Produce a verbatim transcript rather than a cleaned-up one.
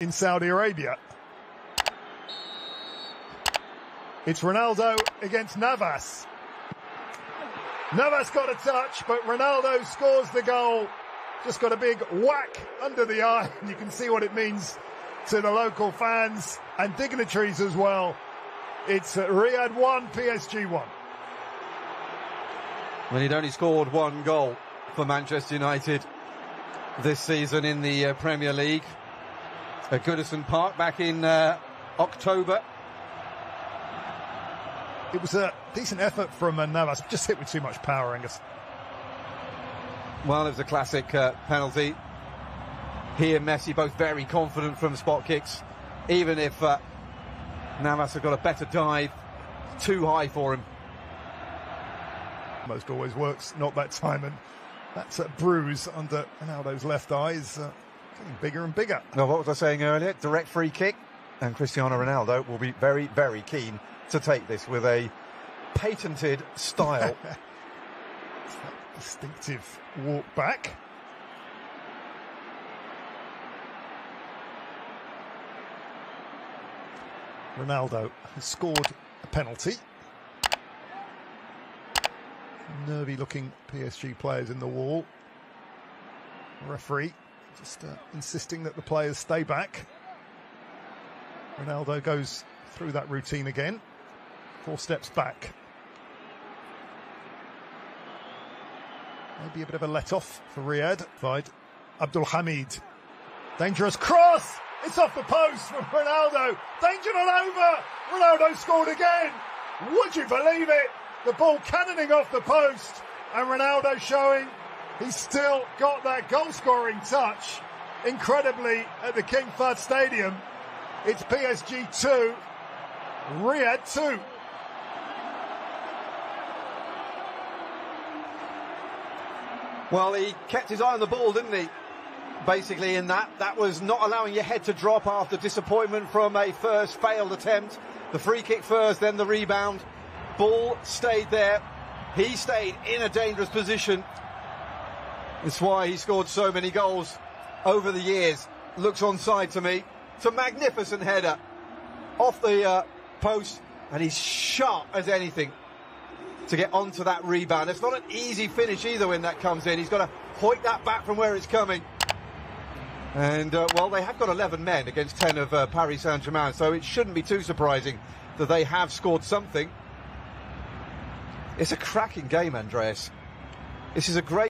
in Saudi Arabia. It's Ronaldo against Navas. Navas got a touch, but Ronaldo scores the goal. Just got a big whack under the eye, and you can see what it means to the local fans and dignitaries as well. It's Riyadh one, P S G one. Well, he'd only scored one goal for Manchester United this season in the uh, Premier League at Goodison Park back in uh, October. It was a decent effort from uh, Navas, just hit with too much power, Angus. Well, it was a classic uh, penalty. He and Messi both very confident from spot kicks, even if uh, Navas had got a better dive, too high for him. Most always works, not that time, and that's a bruise under Ronaldo's left eye is uh, getting bigger and bigger. Now, what was I saying earlier? Direct free kick, and Cristiano Ronaldo will be very, very keen to take this with a patented style. It's that distinctive walk back. Ronaldo has scored a penalty. Nervy looking P S G players in the wall. Referee just uh, insisting that the players stay back. Ronaldo goes through that routine again. Four steps back. Maybe a bit of a let off for Riyadh. Wide. Abdul Hamid. Dangerous cross! It's off the post from Ronaldo. Danger not over! Ronaldo scored again! Would you believe it? The ball cannoning off the post, and Ronaldo showing he's still got that goal-scoring touch. Incredibly, at the King Fahd Stadium, it's P S G two, Riyadh two. Well, he kept his eye on the ball, didn't he? Basically, in that, that was not allowing your head to drop after disappointment from a first failed attempt. The free kick first, then the rebound. Ball stayed there. He stayed in a dangerous position. That's why he scored so many goals over the years. Looks onside to me. It's a magnificent header off the uh, post, and he's sharp as anything to get onto that rebound. It's not an easy finish either when that comes in. He's got to hoik that back from where it's coming. And, uh, well, they have got eleven men against ten of uh, Paris Saint-Germain, so it shouldn't be too surprising that they have scored something. It's a cracking game, Andreas. This is a great...